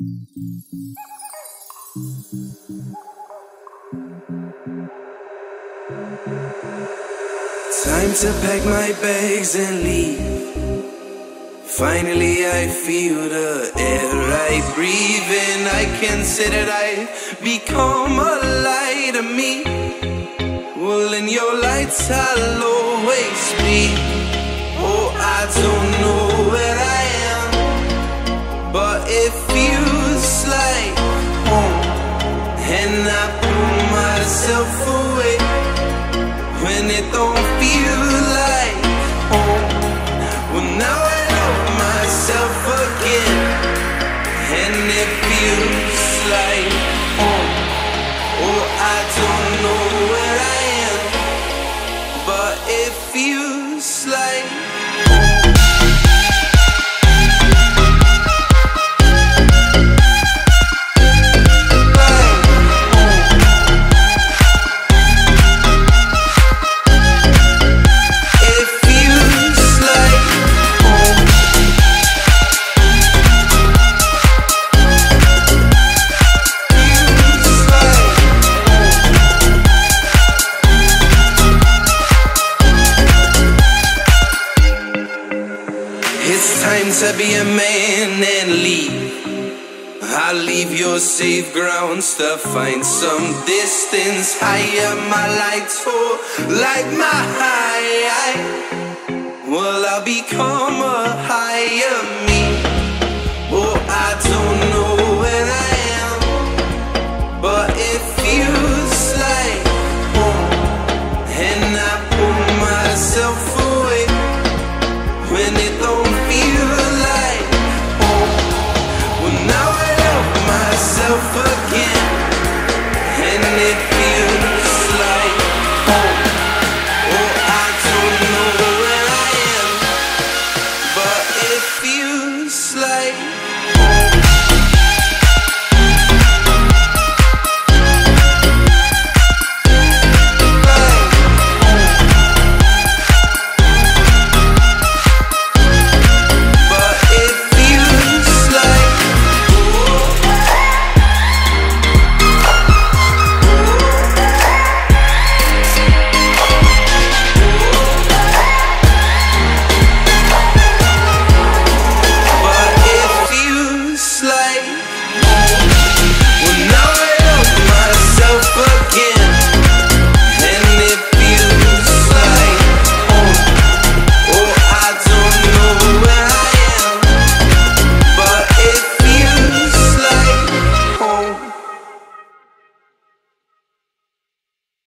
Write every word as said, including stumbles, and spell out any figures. Time to pack my bags and leave. Finally I feel the air I breathe in. I consider I've become a light of me. Well, in your lights I'll always be. Oh, I don't know where I am, but it feels like home. And I pull myself away when it don't feel like home. Well, now I myself again, and it feels like home. Oh, I don't know where I am, but it feels like to be a man and leave. I'll leave your safe grounds to find some distance higher. My lights fall like my high. Well, I'll become a higher me. Oh, I don't